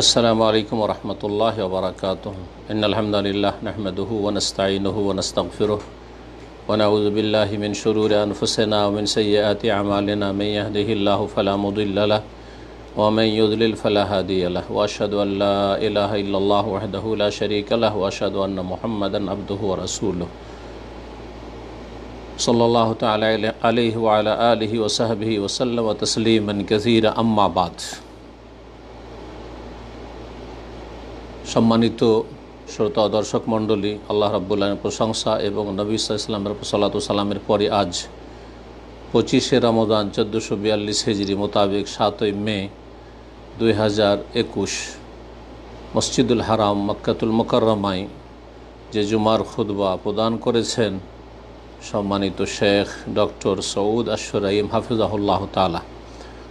अस्सलामु अलैकुम वरहमतुल्लाहि वबरकातुहू इन्नल हम्दुलिल्लाह नहमदुहू व नस्तईनुहू व नस्तगफिरुहू व नऊज़ु बिल्लाहि मिन शुरूरि अनफुसिना व मिन सय्यिआति अमालिना मन यहदिहिल्लाहु फला मुदिल्ल लहू व मन युद्लिल फला हादिय लहू व अशहदु अन ला इलाहा इल्लल्लाहु वहदहू ला शरीका लहू व अशहदु अन्न मुहम्मदन अब्दुहू व रसूलुहू सल्लल्लाहु तआला अलैहि व अला आलिहि व सहबिहि व सल्लम तस्लीमन कसीरा अम्मा बाद। सम्मानित श्रोता दर्शक मंडली, आल्लाह रब्बुल आलामीन प्रशंसा एवं नबी सल्लल्लाहु अलैहि वसल्लम सालामेर परे आज 25 रमजान 1442 हिजरी मोताबिक 7 मई 2021 मस्जिदुल हराम मक्कातुल मुकर्रमाय जे जुमार खुतबा प्रदान करेছেন सम्मानित शेख डॉक्टर सऊद आश्शराइम हाफिजाहुल्लाह ताआला।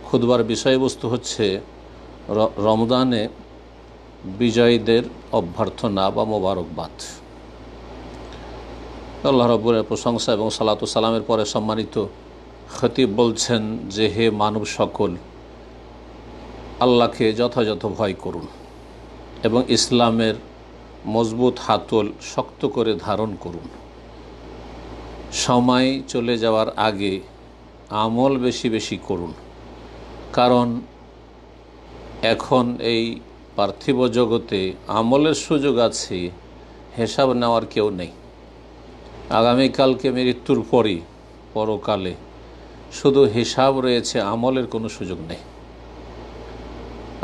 खुतबार विषयवस्तु হচ্ছে रमजाने विजयीदेर अभ्यर्थना बा मुबारकबाद। अल्लाह रब्बुल आलामीन प्रशंसा एवं सालातु सालामेर परे सम्मानित खतीब बोलছেন जे हे मानव सकल, आल्लाहके यथायथ भय करुन एवं इस्लामेर मजबूत हातल शक्त करे धारण करुन। समय चले जावार आगे आमल बेशी बेशी करुन, कारण एखन एई पार्थिव जगते आमलेर सुयोग आछे हिसाब नेওয়ার केउ नेই। आगामीकालके मृत्युर परेই परकाले शुधु हिसाब रयेছে, आमलेर कोनो सुयोग नेই।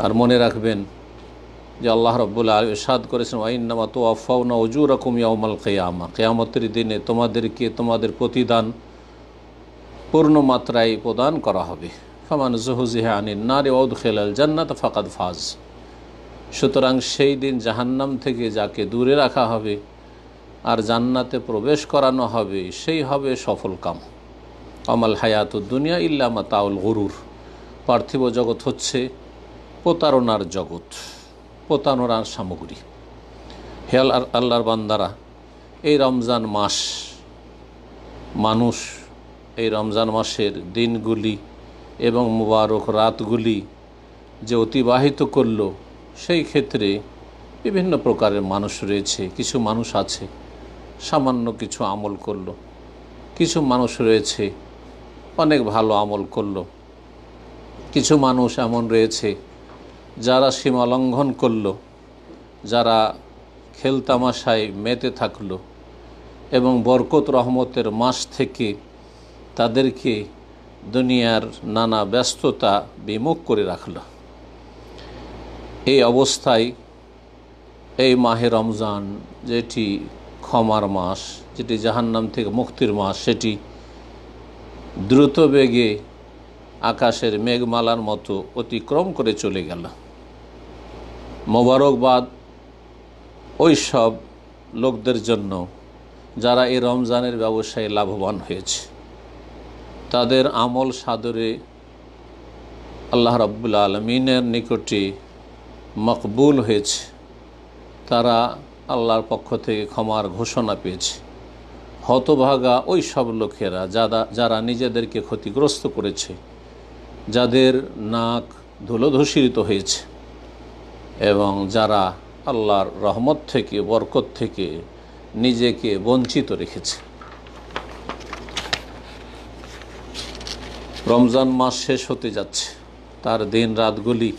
आर मने राखबेन जे आल्लाह रब्बुल आलामीन इरशाद करेছেন ওয়া ইন্নামা তুওয়াফাউনা উজুরাকুম ইয়াউমাল কিয়ামা, কিয়ামতের দিনে তোমাদেরকে তোমাদের প্রতিদান পূর্ণ মাত্রায় প্রদান করা হবে। ফামান যুহজিহা আনিন নারি ওয়া উদখিলাল জান্নাত ফাকাদ ফাজ। সুতরাং সেই দিন জাহান্নাম থেকে যাকে দূরে রাখা হবে আর জান্নাতে প্রবেশ করানো হবে সেই হবে সফলকাম। আমাল হায়াতুদ দুনিয়া ইল্লা মাতাউল গুরুর। পার্থিব জগৎ হচ্ছে প্রতারণার জগৎ, প্রতারণার সামগ্রী। হে আল্লাহর বান্দারা, এই রমজান মাস মানুষ এই রমজান মাসের দিনগুলি এবং মুবারক রাতগুলি যে অতিবাহিত করল সেই ক্ষেত্রে বিভিন্ন প্রকারের মানুষ রয়েছে। কিছু মানুষ আছে সামান্য কিছু আমল করলো, কিছু মানুষ রয়েছে অনেক ভালো আমল করলো, কিছু মানুষ এমন রয়েছে যারা সীমা লঙ্ঘন করলো, যারা খেলতামাশায় মেতে থাকলো এবং বরকত রহমতের মাস থেকে তাদেরকে দুনিয়ার নানা ব্যস্ততা বিমুখ করে রাখলো। এই অবস্থায় এই মাহে রমজান, যেটি ক্ষমার মাস, যেটি জাহান্নাম থেকে মুক্তির মাস, সেটি দ্রুত বেগে আকাশের মেঘমালার মতো অতিক্রম করে চলে গেল। মোবারকবাদ ওই সব লোকদের জন্য যারা এই রমজানের ব্যবসায় লাভবান হয়েছে। তাদের আমল সাদরে আল্লাহ রাব্বুল আলামিনের নিকটে মকবুল হয়েছে, তারা আল্লাহর পক্ষ থেকে ক্ষমার ঘোষণা পেয়েছে। হতভাগা ওই সব লোকেরা যারা নিজেদেরকে ক্ষতিগ্রস্ত করেছে, যাদের নাক ধুলোধূসিত হয়েছে এবং যারা আল্লাহর রহমত থেকে বরকত থেকে নিজেকে বঞ্চিত রেখেছে। রমজান মাস শেষ হতে যাচ্ছে, তার দিন রাতগুলি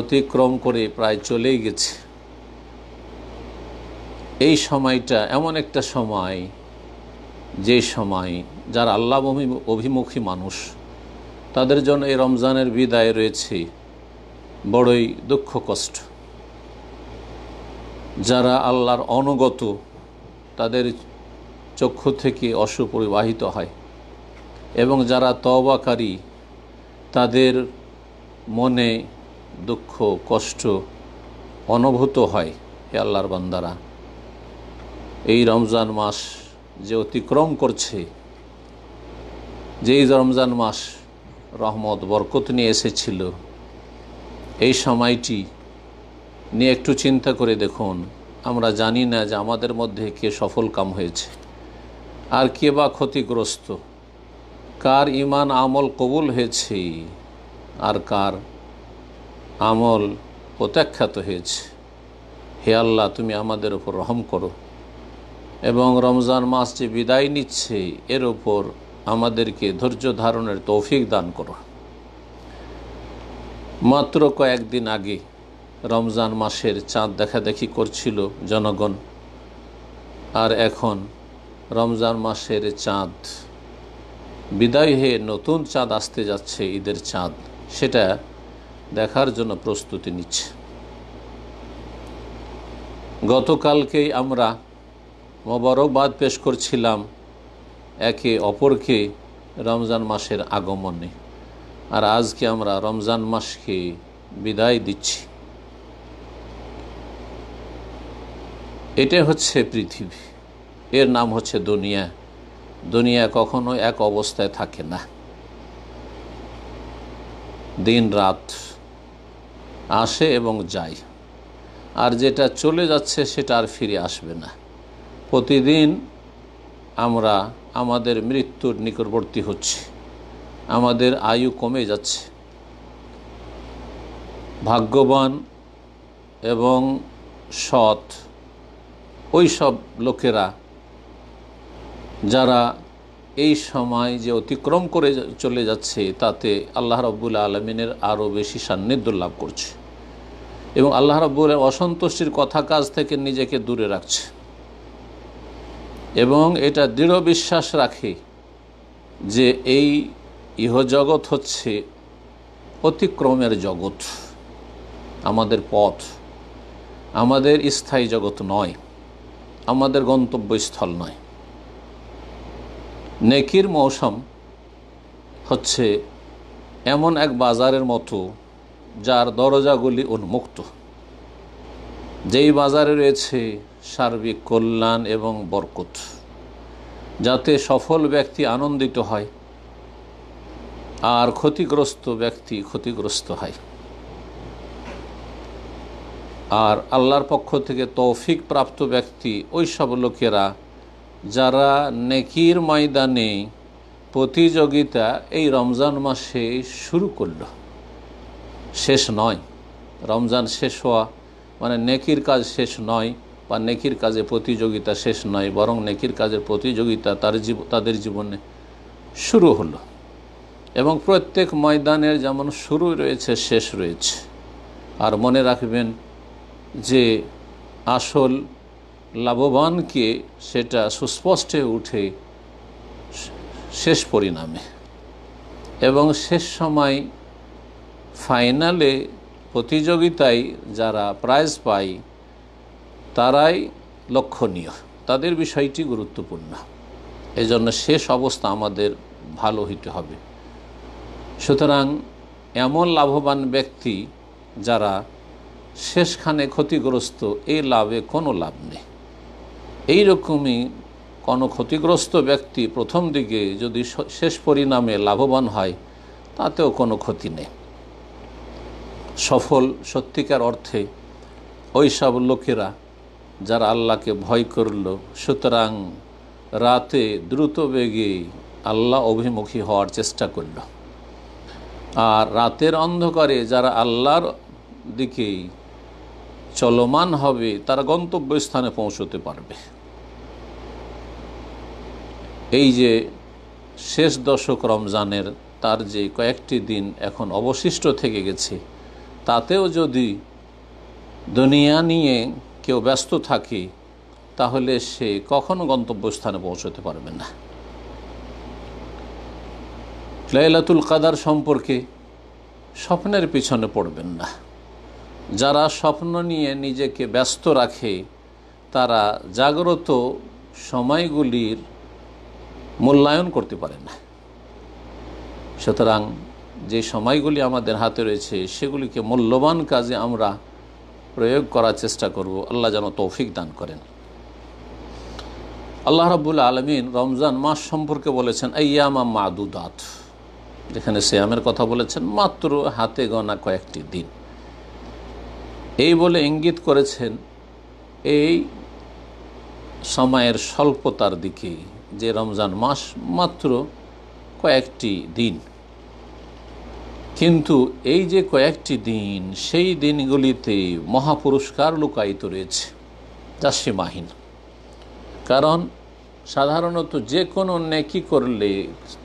অতিক্রম করে প্রায় চলেই গেছে। এই সময়টা এমন একটা সময়, যে সময় যারা আল্লাহ অভিমুখী মানুষ তাদের জন্য এই রমজানের বিদায় রয়েছে বড়ই দুঃখ কষ্ট। যারা আল্লাহর অনুগত তাদের চক্ষু থেকে অশ্রু পরিবাহিত হয় এবং যারা তওবাকারী তাদের মনে দুঃখ কষ্ট অনুভূত হয়। হে আল্লাহর বান্দারা, এই রমজান মাস যে অতিক্রম করছে, যেই রমজান মাস রহমত বরকত নিয়ে এসেছিল, এই সময়টি নিয়ে একটু চিন্তা করে দেখুন। আমরা জানি না যে আমাদের মধ্যে কে সফল কাম হয়েছে আর কে বা ক্ষতিগ্রস্ত, কার ঈমান আমল কবুল হয়েছে আর কার আমল প্রত্যাখ্যাত হয়েছে। হে আল্লাহ, তুমি আমাদের উপর রহম করো এবং রমজান মাস যে বিদায় নিচ্ছে এর ওপর আমাদেরকে ধৈর্য ধারণের তৌফিক দান করো। মাত্র কয়েকদিন আগে রমজান মাসের চাঁদ দেখাদেখি করছিল জনগণ, আর এখন রমজান মাসের চাঁদ বিদায় হয়ে নতুন চাঁদ আসতে যাচ্ছে, ঈদের চাঁদ, সেটা দেখার জন্য প্রস্তুতি নিচ্ছে। গতকালকেই আমরা মোবারকবাদ পেশ করছিলাম একে অপরকে রমজান মাসের আগমনে, আর আজকে আমরা রমজান মাসকে বিদায় দিচ্ছি। এটা হচ্ছে পৃথিবী, এর নাম হচ্ছে দুনিয়া। দুনিয়া কখনো এক অবস্থায় থাকে না, দিন রাত আসে এবং যায়, আর যেটা চলে যাচ্ছে সেটা আর ফিরে আসবে না। প্রতিদিন আমরা আমাদের মৃত্যুর নিকটবর্তী হচ্ছি, আমাদের আয়ু কমে যাচ্ছে। ভাগ্যবান এবং সৎ ওই সব লোকেরা যারা এই সময় যে অতিক্রম করে চলে যাচ্ছে তাতে আল্লাহ রাব্বুল আলামিনের আরও বেশি সান্নিধ্য লাভ করছে এবং আল্লাহ রাব্বুল অসন্তুষ্টির কথা কাজ থেকে নিজেকে দূরে রাখছে এবং এটা দৃঢ় বিশ্বাস রাখে যে এই ইহজগৎ হচ্ছে অতিক্রমের জগৎ, আমাদের পথ, আমাদের স্থায়ী জগৎ নয়, আমাদের গন্তব্যস্থল নয়। নেকির মৌসুম হচ্ছে এমন এক বাজারের মতো যার দরজাগুলি উন্মুক্ত, যেই বাজারে রয়েছে সার্বিক কল্যাণ এবং বরকত, যাতে সফল ব্যক্তি আনন্দিত হয় আর ক্ষতিগ্রস্ত ব্যক্তি ক্ষতিগ্রস্ত হয়, আর আল্লাহর পক্ষ থেকে তৌফিক প্রাপ্ত ব্যক্তি ওই সব লোকেরা যারা নেকির ময়দানে প্রতিযোগিতা এই রমজান মাসে শুরু করল। শেষ নয়, রমজান শেষ হওয়া মানে নেকির কাজ শেষ নয় বা নেকির কাজে প্রতিযোগিতা শেষ নয়, বরং নেকির কাজের প্রতিযোগিতা তাদের জীবনে শুরু হলো এবং প্রত্যেক ময়দানের যেমন শুরু রয়েছে শেষ রয়েছে। আর মনে রাখবেন যে আসল লাভবানকে সেটা সুস্পষ্টে উঠে শেষ পরিণামে, এবং শেষ সময় ফাইনালে প্রতিযোগিতায় যারা প্রাইজ পায় তারাই লক্ষণীয়, তাদের বিষয়টি গুরুত্বপূর্ণ। এজন্য শেষ অবস্থা আমাদের ভালো হইতে হবে। সুতরাং এমন লাভবান ব্যক্তি যারা শেষখানে ক্ষতিগ্রস্ত, এই লাভে কোনো লাভ নেই। এইরকমই কোনো ক্ষতিগ্রস্ত ব্যক্তি প্রথম দিকে যদি শেষ পরিণামে লাভবান হয় তাতেও কোনো ক্ষতি নেই। সফল সত্যিকার অর্থে ওই সব লোকেরা যারা আল্লাহকে ভয় করল। সুতরাং রাতে দ্রুত বেগে আল্লাহ অভিমুখী হওয়ার চেষ্টা করল, আর রাতের অন্ধকারে যারা আল্লাহর দিকে চলমান হবে তারা গন্তব্যস্থানে পৌঁছতে পারবে। এই যে শেষ দশক রমজানের, তার যে কয়েকটি দিন এখন অবশিষ্ট থেকে গেছে, তাতেও যদি দুনিয়া নিয়ে কেউ ব্যস্ত থাকে তাহলে সে কখনো গন্তব্যস্থানে পৌঁছতে পারবে না। লাইলাতুল কাদার সম্পর্কে স্বপ্নের পিছনে পড়বেন না। যারা স্বপ্ন নিয়ে নিজেকে ব্যস্ত রাখে তারা জাগ্রত সময়গুলির মূল্যায়ন করতে পারে না। সুতরাং যে সময়গুলি আমাদের হাতে রয়েছে সেগুলিকে মূল্যবান কাজে আমরা প্রয়োগ করার চেষ্টা করব। আল্লাহ যেন তৌফিক দান করেন। আল্লাহ রাব্বুল আলামিন রমজান মাস সম্পর্কে বলেছেন আইয়ামা মাদুদাত, যেখানে সিয়ামের কথা বলেছেন মাত্র হাতে গোনা কয়েকটি দিন, এই বলে ইঙ্গিত করেছেন এই সময়ের স্বল্পতার দিকে, যে রমজান মাস মাত্র কয়েকটি দিন। किन्तु एई जे कयेकटी दिन सेई दिनगुलिते महापुरस्कार लुकायित रयेछे जा सीमाहीन। कारण साधारणत जे कोनो नेकी करले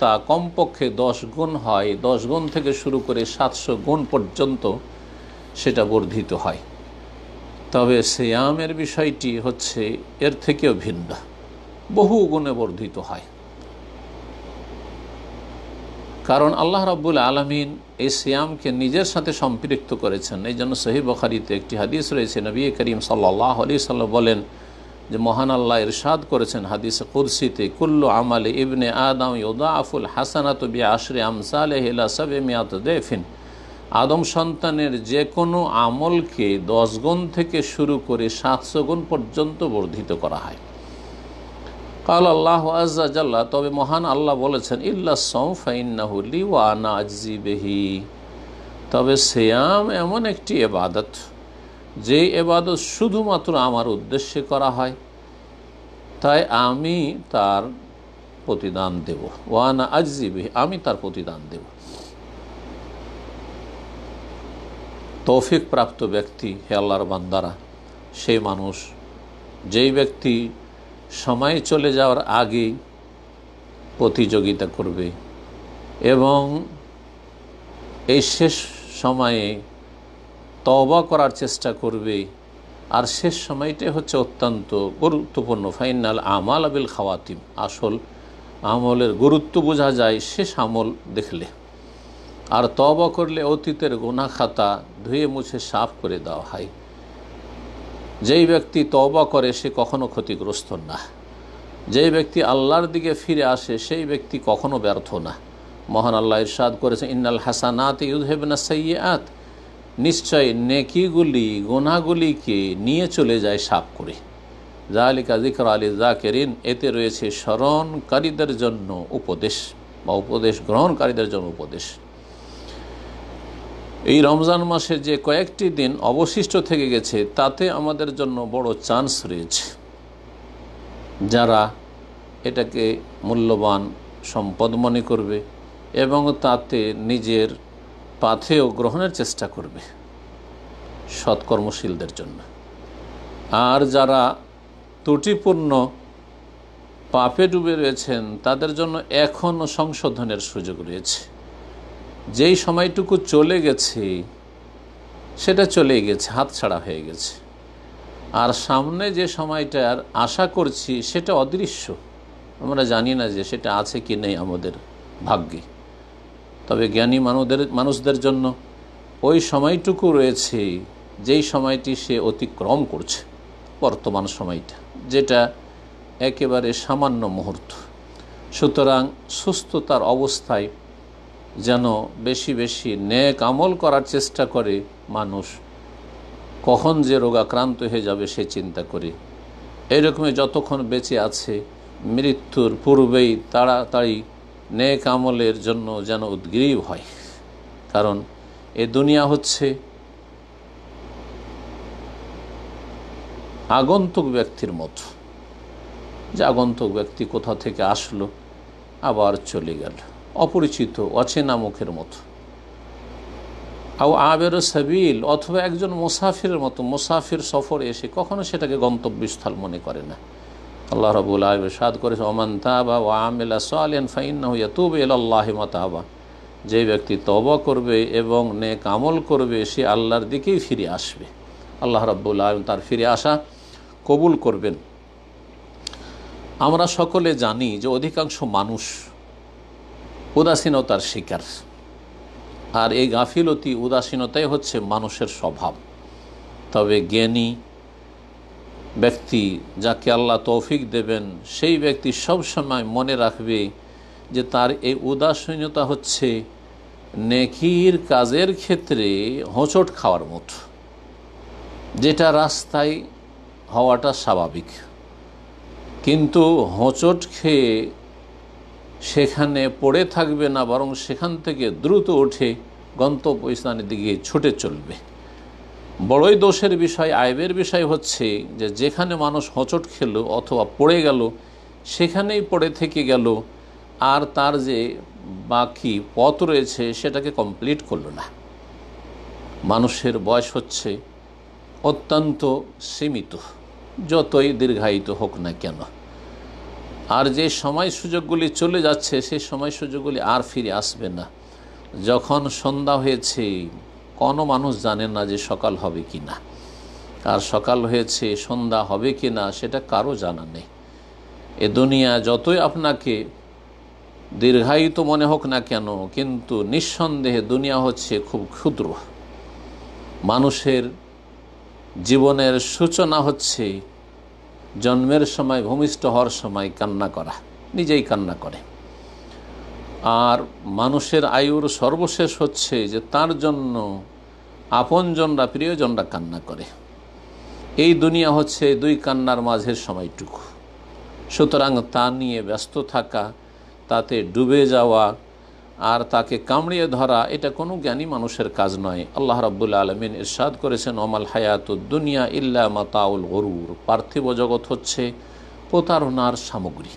ता कमपक्षे 10 गुण हय, 10 गुण थेके शुरू करे 700 गुण पर्यन्त सेटा वर्धित हय। तबे सियामेर विषयटी हच्छे एर थेकेओ भिन्न, बहु गुणे वर्धित हय। कारण अल्लाह रब्बुल आलमीन इस सियाम के निजेर साथे सम्पृक्त करेछेन। एइजन्य सही बुखारीते एकटी हादिस रयेछे, नबी करीम सल्लल्लाहु अलैहि वसल्लम बोलेन जे महान आल्लाह इरशाद करेछेन हादिस कुदसीते, कुल्लु आमाले इब्ने आदम युदाफुल हासानातु बिआशरि आमसालिहि इला 700 दैफिन। आदम सन्तानेर जे कोनो आमल के 10 गुण थेके शुरू करे 700 गुण पर्यन्त वर्धित करा हय। काल अल्लाह अज़्ज़ा जल्ला, तब महान आल्लाह बोलेছেন इल्ला सौम फाइन्नाहु ली वा आना आजजी बिही। तब सियाम एमन एकटी इबादत जे इबादत शुधुमात्र आमार उद्देश्य करा हय, ताई आमी तार प्रतिदान देब। वा आना आजजी बिही, आमी तार प्रतिदान देब। तौफिक प्राप्त व्यक्ति हे आल्लाहर बान्दारा सेई मानुष जेई व्यक्ति समय चले जाओयार आगे प्रतियोगिता करबे एवं शेष समय तौबा करार चेष्टा करबे। आर शेष समयटे हच्छे अत्यंत गुरुत्वपूर्ण। फाइनाल आमाल बिल खावातिम, आसल आमलेर गुरुत्व बोझा जाए शेष आमल देखले। आर तौबा करले अतीतेर गुनाह खाता धुए मुछे साफ करे दाओ हय। যেই ব্যক্তি তওবা করে সে কখনো ক্ষতিগ্রস্ত না, যেই ব্যক্তি আল্লাহর দিকে ফিরে আসে সেই ব্যক্তি কখনো ব্যর্থ না। মহান আল্লাহ ইরশাদ করেছেন ইন্নাল হাসানাতি ইউযহিবুনা সাইয়্যাত, নিশ্চয় নেকিগুলি গুনাহগুলিকে নিয়ে চলে যায় সাফ করে। যালিকা যিকরা লিযাকিরিন, এতে রয়েছে স্মরণকারীদের জন্য উপদেশ বা উপদেশ গ্রহণকারীদের জন্য উপদেশ। এই রমজান মাসে যে কয়েকটি দিন অবশিষ্ট থেকে গেছে তাতে আমাদের জন্য বড় চান্স রয়েছে। যারা এটাকে মূল্যবান সম্পদ মনে করবে এবং তাতে নিজের পাথেও গ্রহণের চেষ্টা করবে সৎকর্মশীলদের জন্য। আর যারা ত্রুটিপূর্ণ পাপে ডুবে রয়েছেন তাদের জন্য এখনও সংশোধনের সুযোগ রয়েছে। যেই সময়টুকু চলে গেছে সেটা চলে গেছে, হাতছাড়া হয়ে গেছে। আর সামনে যে সময়টার আশা করছি সেটা অদৃশ্য, আমরা জানি না যে সেটা আছে কি নেই আমাদের ভাগ্যে। তবে জ্ঞানী মানুষদের জন্য ওই সময়টুকু রয়েছে যেই সময়টি সে অতিক্রম করছে, বর্তমান সময়টা যেটা একেবারে সামান্য মুহূর্ত। সুতরাং সুস্থতার অবস্থায় যেন বেশি বেশি নেক আমল করার চেষ্টা করে মানুষ, কখন যে রোগাক্রান্ত হয়ে যাবে সে চিন্তা করে। এইরকমই যতক্ষণ বেঁচে আছে মৃত্যুর পূর্বেই তাড়াতাড়ি নেক আমলের জন্য যেন উদ্গ্রীব হয়। কারণ এ দুনিয়া হচ্ছে আগন্তুক ব্যক্তির মতো, যে আগন্তুক ব্যক্তি কোথা থেকে আসলো আবার চলে গেল, অপরিচিত অচেনা মুখের মতো। আও আবের সাবিল, অথবা একজন মুসাফিরের মতো, মুসাফির সফরে এসে কখনো সেটাকে গন্তব্যস্থল মনে করে না। আল্লাহ রাব্বুল আলামিন ইরশাদ করেছেন ওমান তাবা ওয়া আমিলা সালিহান ফাইন্নাহু ইয়াতুবু ইলাল্লাহি মাতাবা। যে ব্যক্তি তওবা করবে এবং নেক আমল করবে সে আল্লাহর দিকেই ফিরে আসবে, আল্লাহ রাব্বুল আলামিন তার ফিরে আসা কবুল করবেন। আমরা সকলে জানি যে অধিকাংশ মানুষ উদাসীনতার শিকার, আর এই গাফিলতি উদাসীনতাই হচ্ছে মানুষের স্বভাব। তবে জ্ঞানী ব্যক্তি, যাকে আল্লাহ তৌফিক দেবেন, সেই ব্যক্তি সবসময় মনে রাখবে যে তার এই উদাসীনতা হচ্ছে নেকির কাজের ক্ষেত্রে হোঁচট খাওয়ার মতো, যেটা রাস্তায় হওয়াটা স্বাভাবিক। কিন্তু হোঁচট খেয়ে সেখানে পড়ে থাকবে না, বরং সেখান থেকে দ্রুত উঠে গন্তব্যস্থানের দিকে ছুটে চলবে। বড়ই দোষের বিষয়, আইবের বিষয় হচ্ছে যে যেখানে মানুষ হোঁচট খেল অথবা পড়ে গেল সেখানেই পড়ে থেকে গেল, और तार जे बाकी पथ रयेछे सेटाके कमप्लीट करलो ना। मानुषेर बयस होच्छे अत्यंत सीमित, जतई दीर्घायित होक ना केन, और जे समय सुयोगगुली चले जाच्छे सेई समय सुयोगगुली आर फिरे आसबे ना। जखन सन्ध्या होयेछे कोनो मानुष जाने ना जे सकाल होबे किना, और सकाल होयेछे सन्ध्या होबे किना सेटा कारो जाना नेई। ए दुनिया जतई आपनाके दीर्घायित मने होक ना केन, किन्तु निस्सन्देहे दुनिया होच्छे खूब क्षुद्र। मानुषेर जीवनेर सूचना होच्छे जन्मेर समय भूमिष्ठ हर समय कान्ना करा, निजेई कान्ना करे। आर मानुषेर आयुर सर्वशेष होच्छे जे तार जन्नो आपनजनरा प्रियजनरा कान्ना करे। एई दुनिया होच्छे दुई कान्नार माझेर समयटुकु। सुतरां ता निये व्यस्त थाका, ताते डुबे जावा और ताके कामड़िए धरा एटा कोनो ज्ञानी मानुषेर काज नय। अल्लाह रब्बुल आलमीन इरशाद करेছেন अमल हायातुद दुनिया इल्ला मताउल गुरूर। पार्थिव जगत होच्छे प्रतारणार सामग्री।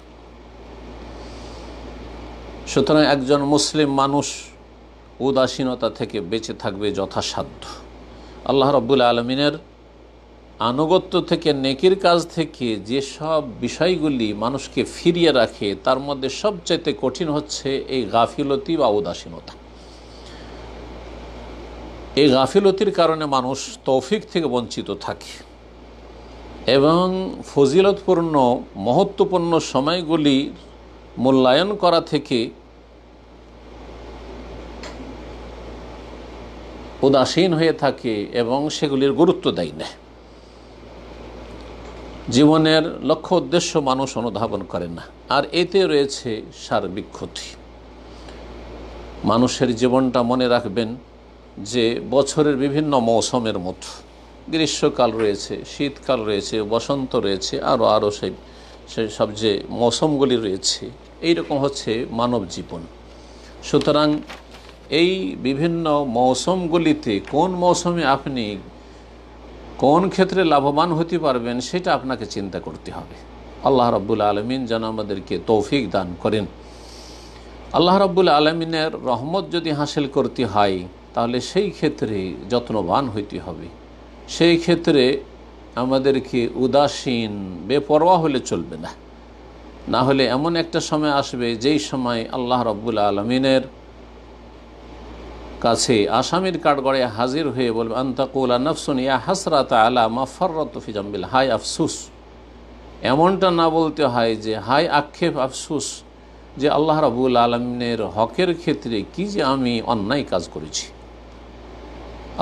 सुतरां एकजन मुस्लिम मानुष उदासीनता थेके बेचे थाकबे यथासाध्य। अल्लाह रब्बुल आलमीनेर आनुगत्य थेके नेकिर काज थेके जे सब विषयगुली मानुषके फिरिये राखे तार मध्य सबचेये कठिन होच्छे एई गाफिलति बा उदासीनता। एई गाफिलतिर कारणे मानुष तौफिक थेके वंचित थाके एवं फजिलतपूर्ण महत्वपूर्ण समयगुली मूल्यायन करा थेके उदासीन हये थाके एवं सेगुलिर गुरुत्व देय ना। जीवनेर लक्ष्य उद्देश्य मानुष अनुधावन करे ना, और एते रयेछे सार्बिक क्षति। मानुषेर जीवनटा मने राखबेन जे बछरेर विभिन्न मौसुमेर मतो, ग्रीष्मकाल रयेछे, शीतकाल रयेछे, बसंत रयेछे, आरो आरो सेई सब जे मौसुमगुली रयेछे, एई रकम होच्छे मानव जीवन। सुतरां एई विभिन्न मौसुमगुलिते कोन मौसुमे आपनि कौन क्षेत्रे लाभवान होते पारबेन सेटा आपनाके चिंता करते हबे। अल्लाह रब्बुल आलमीन जेन आमादेरके तौफिक दान करें। अल्लाह रब्बुल आलमीनेर रहमत यदि हासिल करते हय ताहले सेई क्षेत्रे यत्नवान होते हबे। सेई क्षेत्रे आमादेरके उदासीन बेपरवा होले चलबे ना। ना होले एमन एकटा समय आसबे जेई समय अल्लाह रब्बुल आलमीनेर काछे आसामीर काठगड़े हाजिर हुए बोलबे आनताकुला नफसुन या हसराता आला मा फर्रतु फी जम्बिल। हाय अफसूस, एमनटा ना बोलते हय जे हाय आक्षेप अफसूस जे अल्लाह रब्बुल आलमीनेर हकेर क्षेत्रे कि जे आमी अन्याय काज करेछि।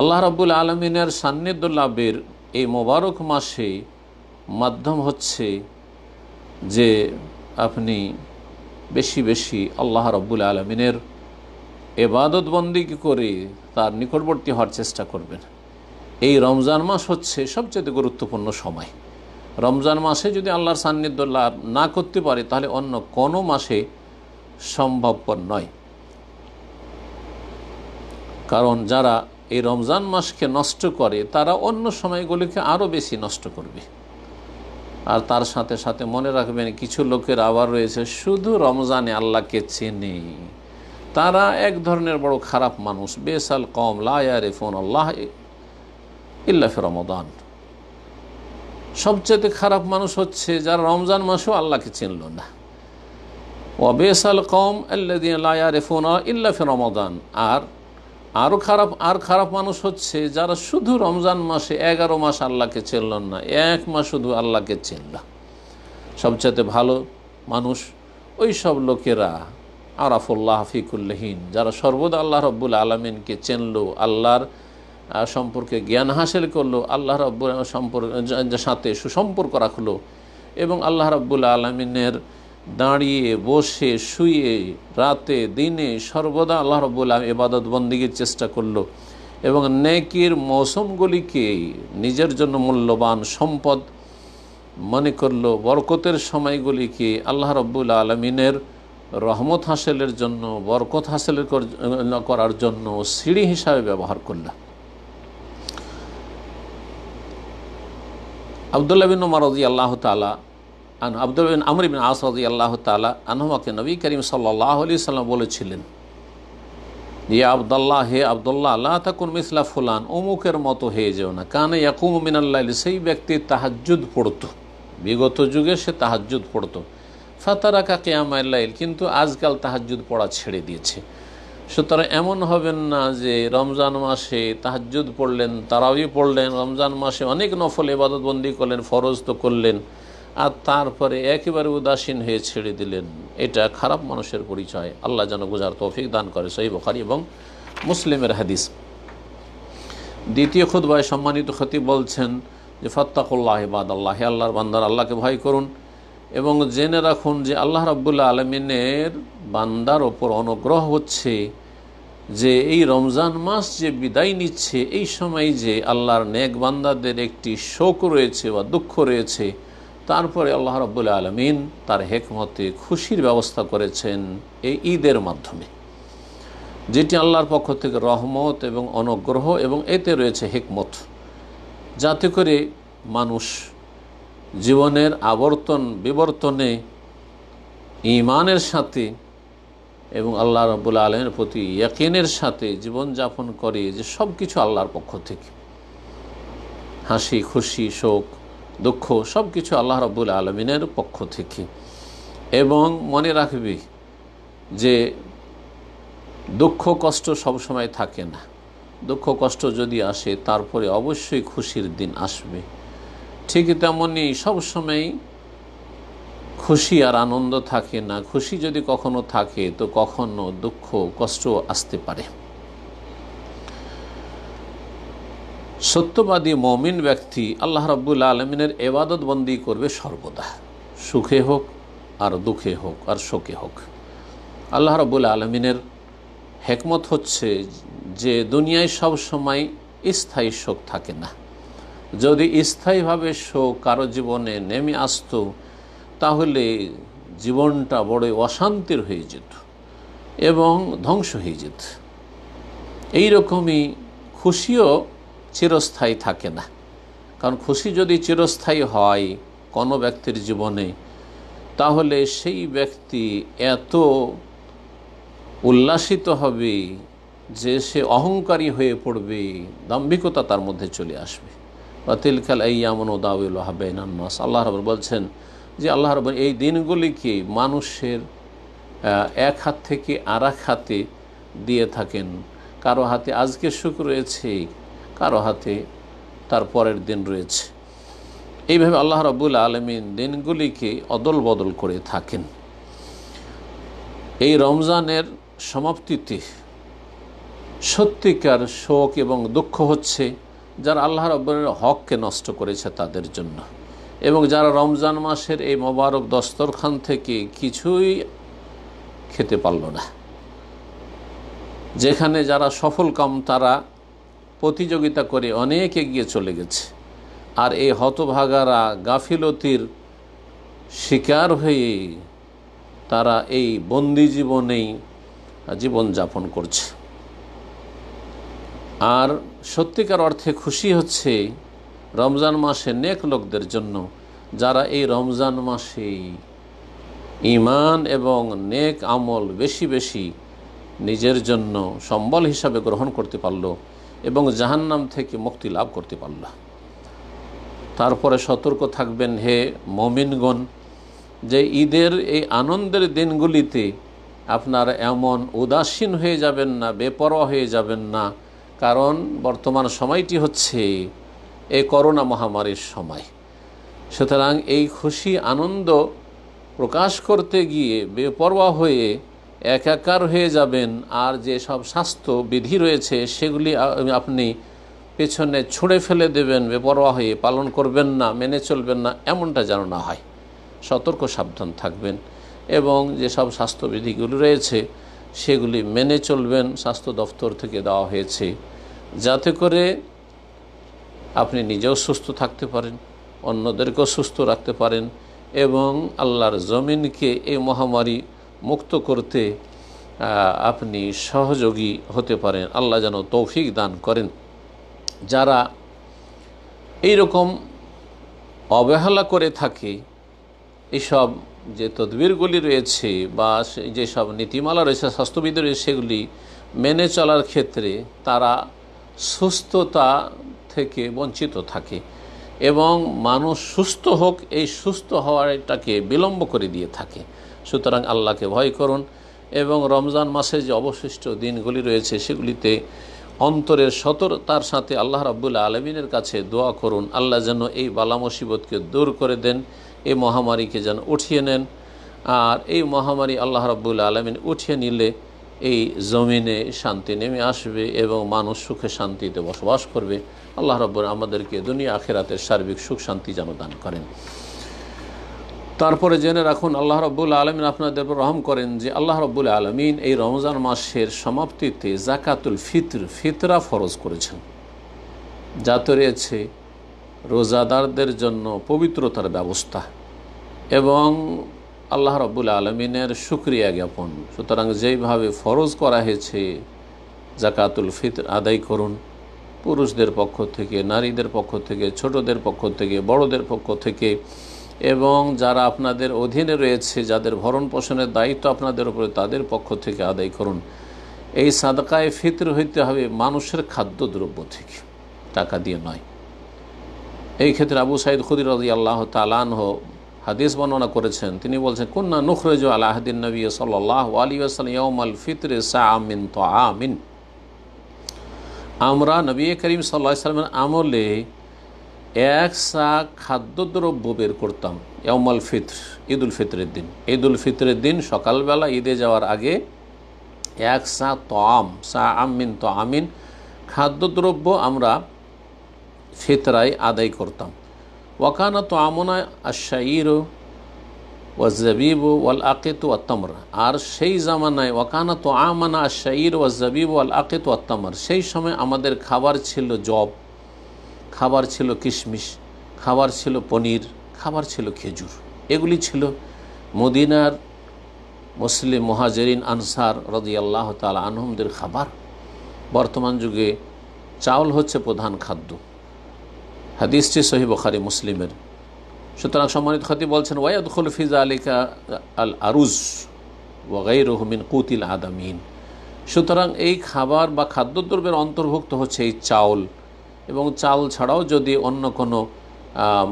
अल्लाह रब्बुल आलमीनेर सान्निध्य लाभेर एई मोबारक मासे माध्यम होच्छे जे आपनि बेशी बेशी अल्लाह रब्बुल आलमीनेर इबादत बंदी करे तार निकटवर्ती हर चेष्टा करबेन। एई रमजान मास होच्छे सबचेये गुरुत्वपूर्ण समय। रमजान मासे यदि आल्लाहर सान्निध्य लाभ ना करते पारे ताहले अन्य कोनो मासे सम्भवपर नय। कारण जारा एई रमजान मासके नष्ट करे तारा अन्य समयगुलिके आरो बेशी नष्ट करबे। आर तार साथे साथे मने राखबेन किछु लोकेर आबार रयेछे शुधु रमजाने आल्लाहके चेने, तारा एक धरनेर बड़ो खराब मानुष। बेसाल कौम ला यारिफुन अल्लाह इल्ला फी रमजान। सबचेये खराब मानुष होच्छे जारा रमजान मासो आल्लाहके चिनलो ना। वा बेसाल कौम अल्लादिना ला यारिफुन इल्ला फी रमजान। आरो खराब मानुष होच्छे जारा शुधु रमजान मासे 11 मास आल्लाहके चिनलो ना, एक मास शुधु आल्लाहके चिनलो। सबचेये भालो मानुष ओई सब लोकेरा आराफुल्लाह फिकुल्लहीन, যারা সর্বদা আল্লাহ রব্বুল আলামিনকে চেনলো, আল্লাহর সম্পর্কে জ্ঞান হাসিল করলো, আল্লাহ রব্বুল সম্পর্কের সাথে সুসম্পর্ক রাখলো এবং আল্লাহ রব্বুল আলামিনের দাঁড়িয়ে বসে শুয়ে রাতে দিনে সর্বদা আল্লাহ রব্বুল ইবাদত বন্দিগির চেষ্টা করলো এবং নেকির মৌসুমগুলিকে নিজের জন্য মূল্যবান সম্পদ মনে করলো। বরকতের সময়গুলিকে আল্লাহ রব্বুল আলামিনের रहमत हासिलेर जन्नो, बरकत हासिल करार जन्नो सीढ़ी हिसाबे व्यवहार करल। आब्दुल्लाह बिन उमर रदियल्लाहु ताआला अब्दुल बिन अमर बिन आस रज़ियल्लाहु ताला अन्हुमा के नबी करीम सल्लल्लाहु अलैहि वसल्लम बोलेछिलेन ये अब्दुल्लाह हे अब्दुल्लाह ला तकुन मिसला फुलान उमुकेर मतो हये जेओ ना काने याकुमु मिनाल लाइल सेई व्यक्ति ताहाज्जुद पड़तो विगत जुगे से ताहाज्जुद पड़तो फाताराका कियामाल लाइल किन्तु आजकल ताहाज्जुद पड़ा छेड़े दिएछे सूतरां एमन हबेन ना जे रमजान मासे ताहाज्जुद पड़लेन तारावी पड़लेन रमजान मासे अनेक नफल इबादत बंदी करलेन फरज तो करलेन আর তারপরে একেবারে উদাসীন হয়ে ছেড়ে দিলেন এটা খারাপ মানুষের পরিচয় আল্লাহ যেন বোঝার তৌফিক দান করে সহিহ বুখারী এবং মুসলিমের হাদিস দ্বিতীয় খুতবায় সম্মানিত খতিব বলছেন যে ফাত্তাকুল্লাহ ইবাদাল্লাহ আল্লাহর বান্দারা আল্লাহকে ভয় করুন এবং জেনে রাখুন যে আল্লাহ রাব্বুল আলামিনের বান্দার উপর অনুগ্রহ হচ্ছে যে এই রমজান মাস যে বিদায় নিচ্ছে এই সময় যে আল্লাহর নেক বান্দাদের একটি শোক রয়েছে বা দুঃখ রয়েছে তারপরে আল্লাহ রাব্বুল আলামিন তার হিকমতে খুশির ব্যবস্থা করেছেন এই ঈদের মাধ্যমে যেটি আল্লাহর পক্ষ থেকে রহমত এবং অনুগ্রহ এবং এতে রয়েছে হিকমত যাতে করে মানুষ জীবনের আবর্তন বিবর্তনে ঈমানের সাথে এবং আল্লাহ রাব্বুল আলামিনের প্রতি ইয়াকিনের সাথে জীবন যাপন করে যে সব কিছু আল্লাহর পক্ষ থেকে হাসি খুশি শোক দুঃখ সব কিছু আল্লাহ রাব্বুল আলামিনের পক্ষ থেকে এবং মনে রাখবি যে দুঃখ কষ্ট সবসময় থাকে না দুঃখ কষ্ট যদি আসে তারপরে অবশ্যই খুশির দিন আসবে ঠিক তেমনই সবসময় খুশি আর আনন্দ থাকে না খুশি যদি কখনো থাকে তো কখনো দুঃখ কষ্ট আসতে পারে সত্যবাদী মুমিন ব্যক্তি আল্লাহ রাব্বুল আলামিনের ইবাদত বন্দি করবে সর্বদা সুখে হোক আর দুঃখে হোক আর শোকে হোক আল্লাহ রাব্বুল আলামিনের হিকমত হচ্ছে যে দুনিয়ায় সব সময় স্থায়ী শোক থাকে না যদি স্থায়ীভাবে শোক কারো জীবনে নেমে আসতো তাহলে জীবনটা বড় অশান্তির হয়ে যেত এবং ধ্বংস হয়ে যেত এই রকমই খুশিও চিরস্থায়ী থাকে না কারণ খুশি যদি চিরস্থায়ী হয় কোনো ব্যক্তির জীবনে তাহলে সেই ব্যক্তি এত উল্লাসিত হবে যে সে অহংকারী হয়ে পড়বে দাম্ভিকতা তার মধ্যে চলে আসবে বা তিলকাল আইয়ামুন দাউলুহা বাইনান নাস আল্লাহ রাব্বুল বলছেন যে আল্লাহ রাব্বুল এই দিনগুলিকে মানুষের এক হাত থেকে আরেক হাতে দিয়ে থাকেন কারো হাতে আজকে সুখ রয়েছে কারো হাতে তার পরের দিন রয়েছে এইভাবে আল্লাহ রাব্বুল আলামিন দিনগুলিকে অদল বদল করে থাকেন এই রমজানের সমাপ্তিতে সত্যিকার শোক এবং দুঃখ হচ্ছে যারা আল্লাহ রাব্বুল হককে নষ্ট করেছে তাদের জন্য এবং যারা রমজান মাসের এই মোবারক দস্তরখান থেকে কিছুই খেতে পারল না যেখানে যারা সফল কাম তারা প্রতিযোগিতা করে অনেক এগিয়ে চলে গেছে আর এই হতভাগারা গাফিলতির শিকার হয়ে তারা এই বন্দি জীবনেই জীবনযাপন করছে আর সত্যিকার অর্থে খুশি হচ্ছে রমজান মাসে নেক লোকদের জন্য যারা এই রমজান মাসে ঈমান এবং নেক আমল বেশি বেশি নিজের জন্য সম্বল হিসাবে গ্রহণ করতে পারলো এবং জাহান্নাম থেকে মুক্তি লাভ করতে পারল তারপরে সতর্ক থাকবেন হে মুমিনগণ যে ঈদের এই আনন্দের দিনগুলিতে আপনারা এমন উদাসীন হয়ে যাবেন না বেপরোয়া হয়ে যাবেন না কারণ বর্তমান সময়টি হচ্ছে এই করোনা মহামারীর সময় সুতরাং এই খুশি আনন্দ প্রকাশ করতে গিয়ে বেপরোয়া হয়ে একাকার হয়ে যাবেন আর যে সব স্বাস্থ্য বিধি রয়েছে সেগুলি আপনি পেছনে ছুঁড়ে ফেলে দেবেন বেপরোয়া হয়ে পালন করবেন না মেনে চলবেন না এমনটা যেন না হয় সতর্ক সাবধান থাকবেন এবং যে সব স্বাস্থ্যবিধিগুলি রয়েছে সেগুলি মেনে চলবেন স্বাস্থ্য দপ্তর থেকে দেওয়া হয়েছে যাতে করে আপনি নিজেও সুস্থ থাকতে পারেন অন্যদেরকেও সুস্থ রাখতে পারেন এবং আল্লাহর জমিনকে এই মহামারী মুক্ত করতে আপনি সহযোগী হতে পারেন আল্লাহ যেন তৌফিক দান করেন যারা এইরকম অবহেলা করে থাকে এইসব যে তদবিরগুলি রয়েছে বা যেসব নীতিমালা রয়েছে স্বাস্থ্যবিধি রয়েছে সেগুলি মেনে চলার ক্ষেত্রে তারা সুস্থতা থেকে বঞ্চিত থাকে এবং মানুষ সুস্থ হোক এই সুস্থ হওয়াটাকে বিলম্ব করে দিয়ে থাকে। সুতরাং আল্লাহকে ভয় করুন এবং রমজান মাসে যে অবশিষ্ট দিনগুলি রয়েছে সেগুলিতে অন্তরের সততার সাথে আল্লাহ রাব্বুল আলামিনের কাছে দোয়া করুন, আল্লাহ যেন এই বালা মুসিবতকে দূর করে দেন, এই মহামারীকে যেন উঠিয়ে নেন। আর এই মহামারী আল্লাহ রাব্বুল আলামিন উঠিয়ে নিলে এই জমিনে শান্তি নেমে আসবে এবং মানুষ সুখে শান্তিতে বসবাস করবে। আল্লাহ রাব্বুল আমাদেরকে দুনিয়া আখিরাতের সার্বিক সুখ শান্তি যেন দান করেন। তারপরে জেনে রাখুন আল্লাহ রাব্বুল আলামিন আপনাদের রহম করেন যে আল্লাহ রাব্বুল আলামিন এই রমজান মাসের সমাপ্তিতে জাকাতুল ফিতরা ফরজ করেছেন, যাতে রয়েছে রোজাদারদের জন্য পবিত্রতার ব্যবস্থা এবং আল্লাহ রাব্বুল আলামিনের শুকরিয়া জ্ঞাপন। সুতরাং যেইভাবে ফরজ করা হয়েছে জাকাতুল ফিতর আদায় করুন, পুরুষদের পক্ষ থেকে, নারীদের পক্ষ থেকে, ছোটদের পক্ষ থেকে, বড়দের পক্ষ থেকে, এবং যারা আপনাদের অধীনে রয়েছে, যাদের ভরণ পোষণের দায়িত্ব আপনাদের উপরে, তাদের পক্ষ থেকে আদায় করুন। এই সাদকায়ে ফিতর হইতে হবে মানুষের খাদ্যদ্রব্য থেকে, টাকা দিয়ে নয়। এই ক্ষেত্রে আবু সাঈদ খুদরি রাদিয়াল্লাহু তাআলা আনহু হাদিস বর্ণনা করেছেন, তিনি বলছেন কুননা নুখরিজু আলা আহদিন নবী সাল্লাল্লাহু আলাইহি ওয়াসাল্লাম ইয়াউমাল ফিতরি সাআ মিন তাআমিন। আমরা নবী করিম সাল্লাল্লাহু আলাইহি ওয়াসাল্লামের আমলে এক সা খাদ্যদ্রব্য বের করতাম ইয়াউমাল ফিতর, ঈদুল ফিতরের দিন। ঈদুল ফিতরের দিন সকালবেলা ঈদে যাওয়ার আগে এক সা তাআম, সাআ মিন তাআমিন খাদ্যদ্রব্য আমরা ফিতরায় আদায় করতাম। ওয়াকানা তো আমনা আশাইর ও জবিব ওয়াল আকেত ও আত্মরা। আর সেই জামানায় ওয়াকানা তো আমানা আশাইর ও জবিব ওয়াল আকেত ও আত্মর, সেই সময় আমাদের খাবার ছিল জব, খাবার ছিল কিশমিশ, খাবার ছিল পনির, খাবার ছিল খেজুর। এগুলি ছিল মদিনার মুসলিম মুহাজিরিন আনসার রাদিয়াল্লাহু তাআলা আনহুমদের খাবার। বর্তমান যুগে চাউল হচ্ছে প্রধান খাদ্য, হাদিসটি সহিহ বুখারী মুসলিমের। সুতরাং সম্মানিত খতিব বলছেন ওয়ায়াদখুল ফি যালিকা আল আরুজ ওয়া গায়রুহু মিন কুতিল আদামিন। সুতরাং এই খাবার বা খাদ্যদ্রব্যের অন্তর্ভুক্ত হচ্ছে এই চাউল, এবং চাল ছাড়াও যদি অন্য কোনো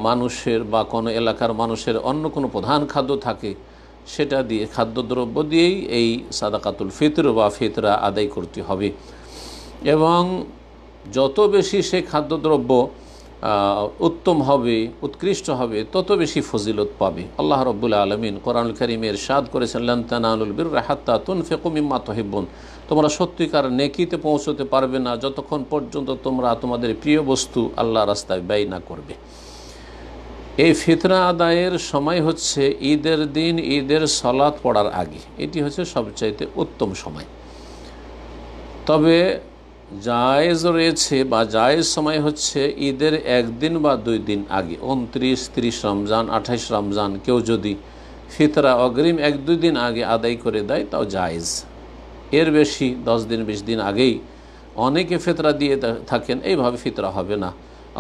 মানুষের বা কোনো এলাকার মানুষের অন্য কোনো প্রধান খাদ্য থাকে সেটা দিয়ে, খাদ্যদ্রব্য দিয়েই এই সাদাকাতুল ফিতর বা ফিতরা আদায় করতে হবে। এবং যত বেশি সেই খাদ্যদ্রব্য উত্তম হবে, উৎকৃষ্ট হবে, তত বেশি ফজিলত পাবে। আল্লাহ রাব্বুল আলামিন কোরআনুল কারীমে ইরশাদ করেছেন লান তানালুল বিররা হাত্তা তুনফিকু মিম্মা তুহিব্বুন। তোমরা সত্যিকার নেকিতে পৌঁছতে পারবে না যতক্ষণ পর্যন্ত তোমরা তোমাদের প্রিয় বস্তু আল্লাহ রাস্তায় ব্যয় না করবে। এই ফিতরা আদায়ের সময় হচ্ছে ঈদের দিন, ঈদের সালাত পড়ার আগে। এটি হচ্ছে সবচাইতে উত্তম সময়। তবে জায়েজ রয়েছে বা জায়েজ সময় হচ্ছে ঈদের একদিন বা দুই দিন আগে, 29-30 রমজান, 28 রমজান। কেউ যদি ফিতরা অগ্রিম এক দুই দিন আগে আদায় করে দেয় তাও জায়েজ। এর বেশি 10 দিন 20 দিন আগেই অনেকে ফিতরা দিয়ে থাকেন, এইভাবে ফিতরা হবে না।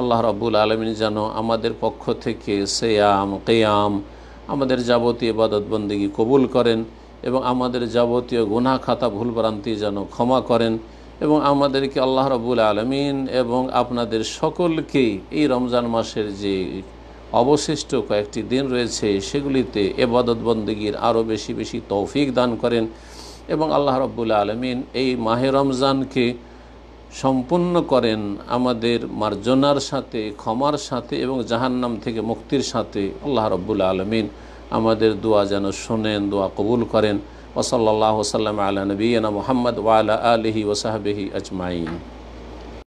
আল্লাহ রাব্বুল আলামিন যেন আমাদের পক্ষ থেকে সিয়াম, কিয়াম, আমাদের যাবতীয় ইবাদত বন্দেগী কবুল করেন এবং আমাদের যাবতীয় গুনাহ খাতা ভুলভ্রান্তি যেন ক্ষমা করেন এবং আমাদেরকে আল্লাহ রাব্বুল আলামিন এবং আপনাদের সকলকে এই রমজান মাসের যে অবশিষ্ট কয়েকটি দিন রয়েছে সেগুলিতে ইবাদত বন্দেগীর আরও বেশি বেশি তৌফিক দান করেন। এবং আল্লাহ রাব্বুল আলামিন এই মাহে রমজানকে সম্পূর্ণ করেন আমাদের মার্জনার সাথে, ক্ষমার সাথে এবং জাহান্নাম থেকে মুক্তির সাথে। আল্লাহ রাব্বুল আলামিন আমাদের দোয়া যেন শোনেন, দোয়া কবুল করেন। ওয়া সাল্লাল্লাহু ওয়া সাল্লাম আলা নবিয়িনা মুহাম্মদ ওয়া আলা আলিহি ওয়া সাহবিহি আজমাইন।